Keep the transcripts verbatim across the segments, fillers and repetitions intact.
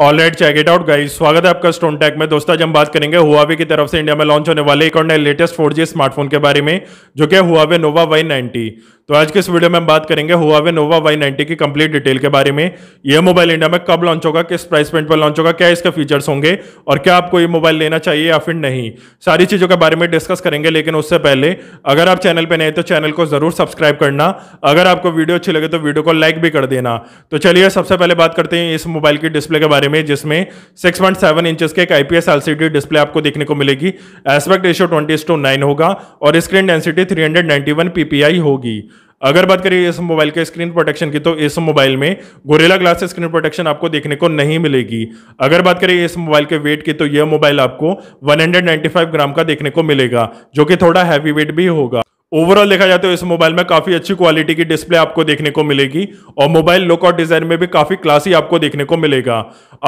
Alright check it out guys, स्वागत है आपका स्टोन टेक में। दोस्तों आज हम बात करेंगे हुआवे की तरफ से इंडिया में लॉन्च होने वाले एक और नए लेटेस्ट फोर जी स्मार्टफोन के बारे में, जो कि है हुआवे नोवा वाई नाइंटी। तो आज के इस वीडियो में हम बात करेंगे हुआवे नोवा वाई नाइंटी की कंप्लीट डिटेल के बारे में। यह मोबाइल इंडिया में कब लॉन्च होगा, किस प्राइस पॉइंट पर लॉन्च होगा, क्या इसके फीचर्स होंगे और क्या आपको ये मोबाइल लेना चाहिए या फिर नहीं, सारी चीजों के बारे में डिस्कस करेंगे। लेकिन उससे पहले अगर आप चैनल पर नए तो चैनल को जरूर सब्सक्राइब करना, अगर आपको वीडियो अच्छी लगे तो वीडियो को लाइक भी कर देना। तो चलिए सबसे पहले बात करते हैं इस मोबाइल की डिस्प्ले के बारे में, जिसमें सिक्स पॉइंट सेवन इंचेस के एक आईपीएस एलसीडी डिस्प्ले आपको देखने को मिलेगी। Aspect ratio twenty is to nine होगा और screen density three ninety one PPI होगी। अगर बात करिए इस मोबाइल के स्क्रीन प्रोटेक्शन की, तो इस मोबाइल में गोरिल्ला ग्लास स्क्रीन प्रोटेक्शन आपको देखने को नहीं मिलेगी। अगर बात करिए इस मोबाइल के वेट की, तो यह मोबाइल आपको वन नाइंटी फाइव ग्राम का देखने को मिलेगा, जो कि थोड़ा हैवी वेट भी होगा। ओवरऑल देखा जाए तो इस मोबाइल में काफी अच्छी क्वालिटी की डिस्प्ले आपको देखने को मिलेगी और मोबाइल लुक और डिजाइन में भी काफी क्लासी आपको देखने को मिलेगा।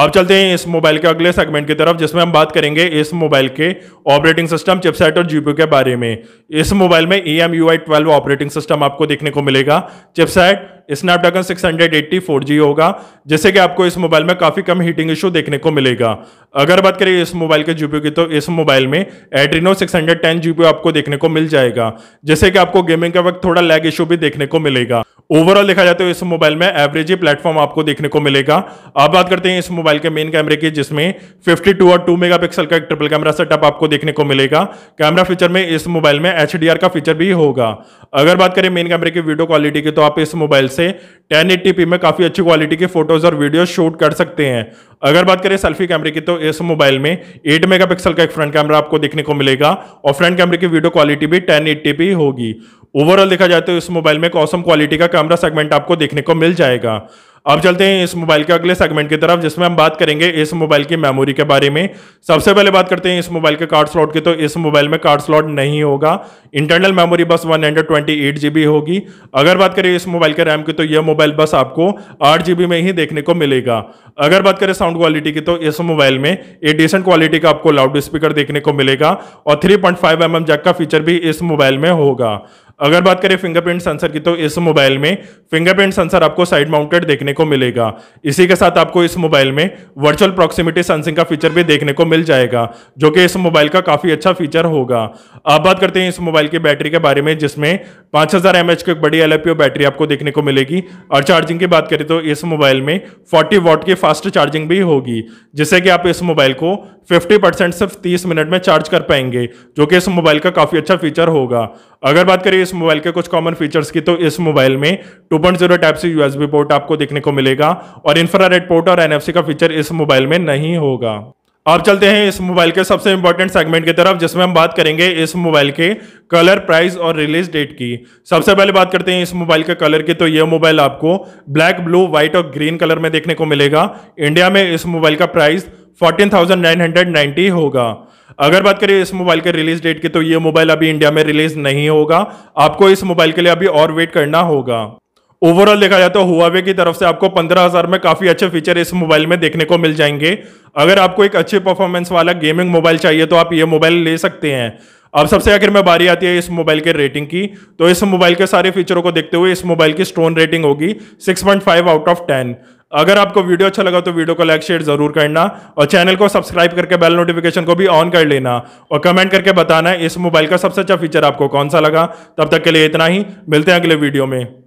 अब चलते हैं इस मोबाइल के अगले सेगमेंट की तरफ, जिसमें हम बात करेंगे इस मोबाइल के ऑपरेटिंग सिस्टम, चिपसेट और जीपीयू के बारे में। इस मोबाइल में E M U I twelve operating system आपको देखने को मिलेगा। Chipset Snapdragon six eighty four G होगा, जिससे कि आपको इस मोबाइल में काफी कम हीटिंग इशू देखने को मिलेगा। अगर बात करें इस मोबाइल के जीपीयू की, तो इस मोबाइल में एड्रीनो सिक्स टेन जीपीयू आपको देखने को मिल जाएगा, जिससे कि आपको गेमिंग के वक्त थोड़ा लैग इशू भी देखने को मिलेगा। ओवरऑल देखा जाए तो इस मोबाइल में एवरेज प्लेटफॉर्म आपको देखने को मिलेगा। अब बात करते हैं इस मोबाइल के मेन कैमरे की, जिसमें बावन और टू मेगापिक्सल का एक ट्रिपल कैमरा सेटअप आपको देखने को मिलेगा। कैमरा फीचर में इस मोबाइल में एच डी आर का फीचर भी होगा। अगर बात करें मेन कैमरे की वीडियो क्वालिटी की, तो आप इस मोबाइल से टेन एटी पी में काफी अच्छी क्वालिटी की फोटोज और वीडियो शूट कर सकते हैं। अगर बात करें सेल्फी कैमरे की, तो इस मोबाइल में एट मेगापिक्सल का एक फ्रंट कैमरा आपको देखने को मिलेगा और फ्रंट कैमरे की वीडियो क्वालिटी भी टेन एटी पी होगी। ओवरऑल देखा जाए तो इस मोबाइल में एक ऑसम क्वालिटी का कैमरा सेगमेंट आपको देखने को मिल जाएगा। अब चलते हैं इस मोबाइल के अगले सेगमेंट की तरफ, जिसमें हम बात करेंगे इस मोबाइल की मेमोरी के बारे में। सबसे पहले बात करते हैं इस मोबाइल के कार्ड स्लॉट की, तो इस मोबाइल में कार्ड स्लॉट नहीं होगा। इंटरनल मेमोरी बस one hundred twenty eight GB होगी। अगर बात करें इस मोबाइल के रैम की, तो यह मोबाइल बस आपको आठ जीबी में ही देखने को मिलेगा। अगर बात करें साउंड क्वालिटी की, तो इस मोबाइल में एक डिसेंट क्वालिटी का आपको लाउड स्पीकर देखने को मिलेगा और three point five M M jack का फीचर भी इस मोबाइल में होगा। अगर बात करें फिंगरप्रिंट सेंसर की, तो इस मोबाइल में फिंगरप्रिंट सेंसर आपको साइड माउंटेड देखने को मिलेगा। इसी के साथ आपको इस मोबाइल में वर्चुअल प्रॉक्सिमिटी सेंसिंग का फीचर भी देखने को मिल जाएगा, जो कि इस मोबाइल का काफी अच्छा फीचर होगा। अब बात करते हैं इस मोबाइल की बैटरी के बारे में, जिसमें पांच हजार एम एच की बड़ी L I P O battery आपको देखने को मिलेगी और चार्जिंग की बात करें तो इस मोबाइल में फोर्टी वॉट की फास्ट चार्जिंग भी होगी, जिससे कि आप इस मोबाइल को फिफ्टी परसेंट सिर्फ तीस मिनट में चार्ज कर पाएंगे, जो कि इस मोबाइल का काफी अच्छा फीचर होगा। अगर बात करें इस मोबाइल के कुछ कॉमन फीचर्स की, तो इस मोबाइल में two point zero type C U S B port आपको देखने को मिलेगा और इंफ्रारेड पोर्ट और एन एफ सी का फीचर इस मोबाइल में नहीं होगा। अब चलते हैं इस मोबाइल के सबसे इंपॉर्टेंट सेगमेंट की तरफ, जिसमें हम बात करेंगे इस मोबाइल के कलर, प्राइस और रिलीज डेट की। सबसे पहले बात करते हैं इस मोबाइल के कलर की, तो यह मोबाइल आपको ब्लैक, ब्लू, व्हाइट और ग्रीन कलर में देखने को मिलेगा। इंडिया में इस मोबाइल का price fourteen thousand nine hundred ninety होगा। अगर बात करें इस मोबाइल के रिलीज डेट की, तो यह मोबाइल अभी इंडिया में रिलीज नहीं होगा। आपको इस मोबाइल के लिए अभी और वेट करना होगा। ओवरऑल देखा जाए तो हुआवे की तरफ से आपको पंद्रह हज़ार में काफी अच्छे फीचर इस मोबाइल में देखने को मिल जाएंगे। अगर आपको एक अच्छे परफॉर्मेंस वाला गेमिंग मोबाइल चाहिए तो आप ये मोबाइल ले सकते हैं। अब सबसे आखिर में बारी आती है इस मोबाइल के रेटिंग की, तो इस मोबाइल के सारे फीचरों को देखते हुए इस मोबाइल की स्टोन रेटिंग होगी six point five out of ten. अगर आपको वीडियो अच्छा लगा तो वीडियो को लाइक शेयर जरूर करना और चैनल को सब्सक्राइब करके बेल नोटिफिकेशन को भी ऑन कर लेना और कमेंट करके बताना इस मोबाइल का सबसे अच्छा फीचर आपको कौन सा लगा। तब तक के लिए इतना ही, मिलते हैं अगले वीडियो में।